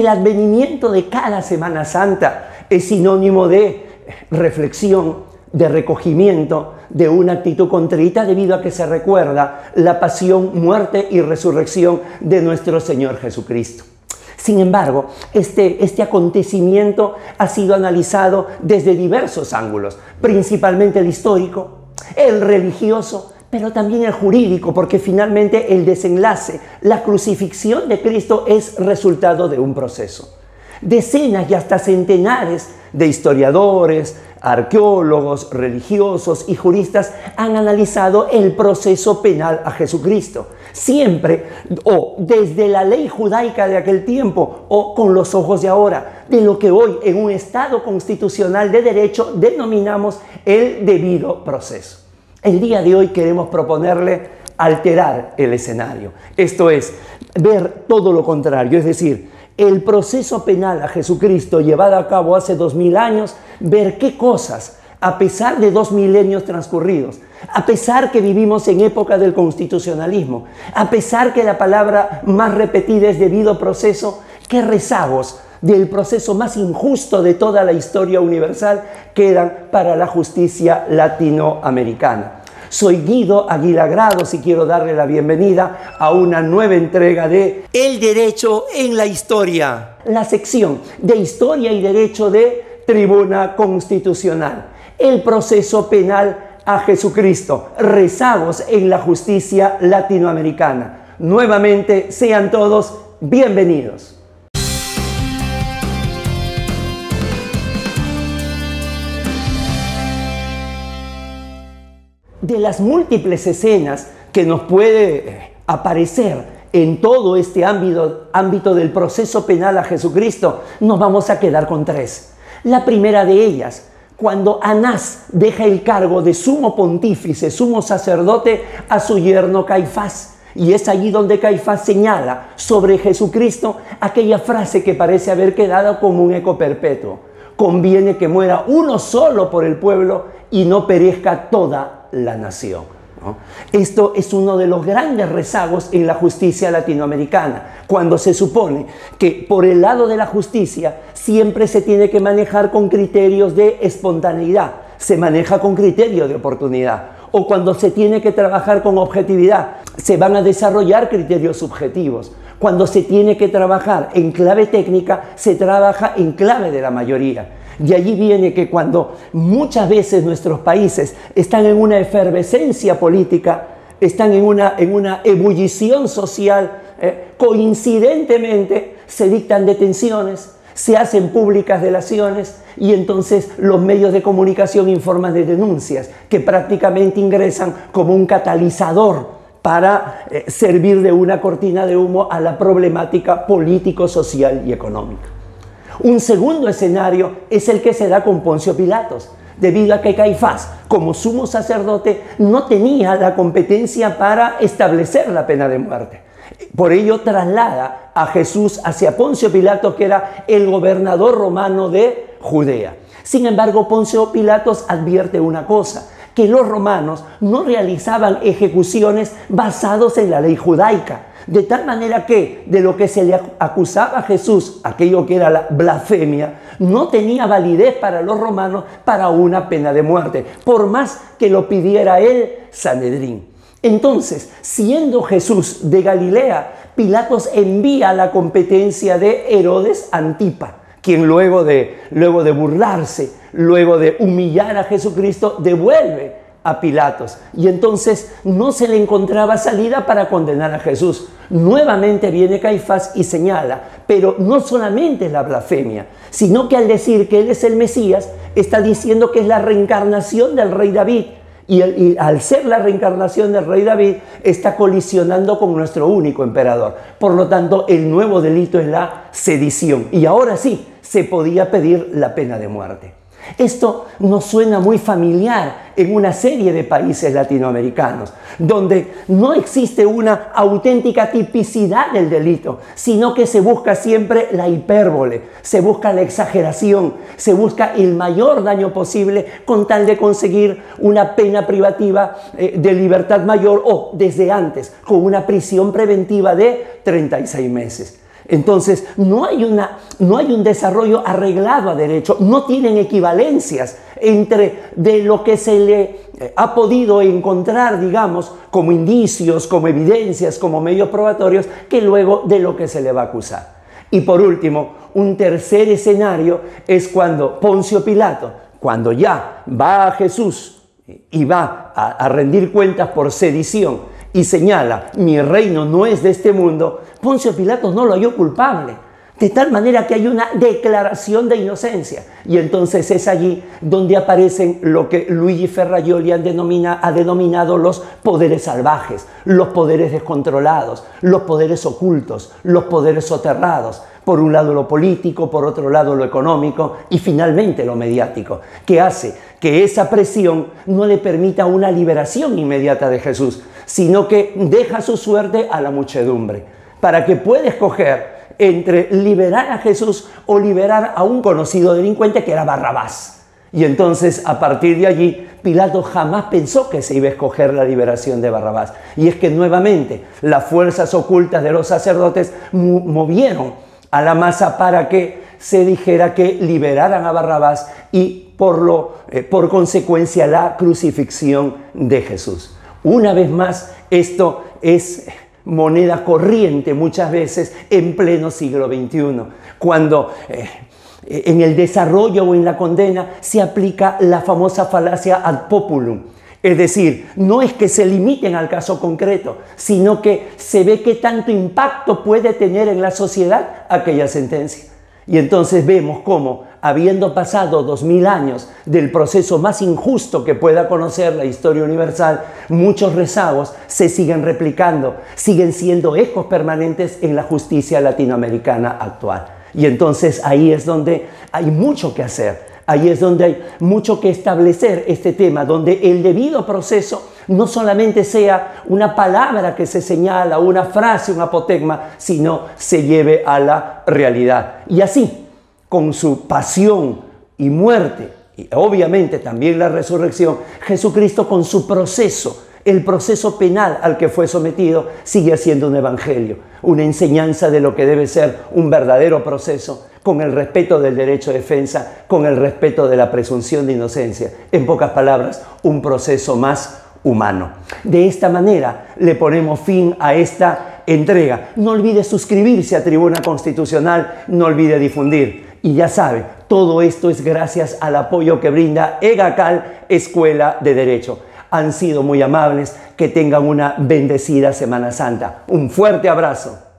El advenimiento de cada Semana Santa es sinónimo de reflexión, de recogimiento, de una actitud contrita debido a que se recuerda la pasión, muerte y resurrección de nuestro Señor Jesucristo. Sin embargo, este acontecimiento ha sido analizado desde diversos ángulos, principalmente el histórico, el religioso, pero también el jurídico, porque finalmente el desenlace, la crucifixión de Cristo, es resultado de un proceso. Decenas y hasta centenares de historiadores, arqueólogos, religiosos y juristas han analizado el proceso penal a Jesucristo, siempre o desde la ley judaica de aquel tiempo o con los ojos de ahora, de lo que hoy en un Estado constitucional de derecho denominamos el debido proceso. El día de hoy queremos proponerle alterar el escenario, esto es, ver todo lo contrario, es decir, el proceso penal a Jesucristo llevado a cabo hace 2000 años, ver qué cosas, a pesar de 2 milenios transcurridos, a pesar que vivimos en época del constitucionalismo, a pesar que la palabra más repetida es debido proceso, qué rezagos del proceso más injusto de toda la historia universal quedan para la justicia latinoamericana. Soy Guido Aguila Grados y quiero darle la bienvenida a una nueva entrega de El Derecho en la Historia, la sección de Historia y Derecho de Tribuna Constitucional. El proceso penal a Jesucristo, rezagos en la justicia latinoamericana. Nuevamente, sean todos bienvenidos. De las múltiples escenas que nos puede aparecer en todo este ámbito del proceso penal a Jesucristo, nos vamos a quedar con 3. La primera de ellas, cuando Anás deja el cargo de sumo pontífice, sumo sacerdote, a su yerno Caifás. Y es allí donde Caifás señala sobre Jesucristo aquella frase que parece haber quedado como un eco perpetuo: conviene que muera uno solo por el pueblo y no perezca toda la nación, ¿no? Esto es uno de los grandes rezagos en la justicia latinoamericana, cuando se supone que por el lado de la justicia siempre se tiene que manejar con criterios de espontaneidad, se maneja con criterio de oportunidad, o cuando se tiene que trabajar con objetividad, se van a desarrollar criterios subjetivos. Cuando se tiene que trabajar en clave técnica, se trabaja en clave de la mayoría. De allí viene que cuando muchas veces nuestros países están en una efervescencia política, están en una ebullición social, coincidentemente se dictan detenciones, se hacen públicas delaciones y entonces los medios de comunicación informan de denuncias que prácticamente ingresan como un catalizador para servir de una cortina de humo a la problemática político, social y económica. Un segundo escenario es el que se da con Poncio Pilatos, debido a que Caifás, como sumo sacerdote, no tenía la competencia para establecer la pena de muerte. Por ello traslada a Jesús hacia Poncio Pilatos, que era el gobernador romano de Judea. Sin embargo, Poncio Pilatos advierte una cosa: que los romanos no realizaban ejecuciones basadas en la ley judaica, de tal manera que de lo que se le acusaba a Jesús, aquello que era la blasfemia, no tenía validez para los romanos para una pena de muerte, por más que lo pidiera el Sanedrín. Entonces, siendo Jesús de Galilea, Pilatos envía la competencia de Herodes Antipa, quien luego de burlarse, luego de humillar a Jesucristo, devuelve a Pilatos. Y entonces no se le encontraba salida para condenar a Jesús. Nuevamente viene Caifás y señala, pero no solamente la blasfemia, sino que al decir que él es el Mesías, está diciendo que es la reencarnación del rey David. Y al ser la reencarnación del rey David, está colisionando con nuestro único emperador. Por lo tanto, el nuevo delito es la sedición. Y ahora sí, se podía pedir la pena de muerte. Esto nos suena muy familiar en una serie de países latinoamericanos, donde no existe una auténtica tipicidad del delito, sino que se busca siempre la hipérbole, se busca la exageración, se busca el mayor daño posible con tal de conseguir una pena privativa de libertad mayor o, desde antes, con una prisión preventiva de 36 meses. Entonces, no hay un desarrollo arreglado a derecho, no tienen equivalencias entre de lo que se le ha podido encontrar, digamos, como indicios, como evidencias, como medios probatorios, que luego de lo que se le va a acusar. Y por último, un tercer escenario es cuando Poncio Pilato, cuando ya va a Jesús y va a rendir cuentas por sedición y señala, mi reino no es de este mundo, Poncio Pilato no lo halló culpable. De tal manera que hay una declaración de inocencia. Y entonces es allí donde aparecen lo que Luigi Ferrajoli ha denominado los poderes salvajes, los poderes descontrolados, los poderes ocultos, los poderes soterrados. Por un lado lo político, por otro lado lo económico y finalmente lo mediático, que hace que esa presión no le permita una liberación inmediata de Jesús, sino que deja su suerte a la muchedumbre, para que pueda escoger entre liberar a Jesús o liberar a un conocido delincuente que era Barrabás. Y entonces, a partir de allí, Pilato jamás pensó que se iba a escoger la liberación de Barrabás. Y es que nuevamente las fuerzas ocultas de los sacerdotes movieron a la masa para que se dijera que liberaran a Barrabás y por consecuencia la crucifixión de Jesús. Una vez más, esto es moneda corriente muchas veces en pleno siglo XXI, cuando en el desarrollo o en la condena se aplica la famosa falacia ad populum. Es decir, no es que se limiten al caso concreto, sino que se ve qué tanto impacto puede tener en la sociedad aquella sentencia. Y entonces vemos cómo, habiendo pasado 2000 años del proceso más injusto que pueda conocer la historia universal, muchos rezagos se siguen replicando, siguen siendo ecos permanentes en la justicia latinoamericana actual. Y entonces ahí es donde hay mucho que hacer, ahí es donde hay mucho que establecer este tema, donde el debido proceso no solamente sea una palabra que se señala, una frase, un apotegma, sino se lleve a la realidad. Y así, con su pasión y muerte, y obviamente también la resurrección, Jesucristo con su proceso, el proceso penal al que fue sometido, sigue siendo un evangelio, una enseñanza de lo que debe ser un verdadero proceso, con el respeto del derecho de defensa, con el respeto de la presunción de inocencia. En pocas palabras, un proceso más humano. De esta manera le ponemos fin a esta entrega. No olvide suscribirse a Tribuna Constitucional, no olvide difundir. Y ya sabe, todo esto es gracias al apoyo que brinda EGACAL, Escuela de Derecho. Han sido muy amables, que tengan una bendecida Semana Santa. Un fuerte abrazo.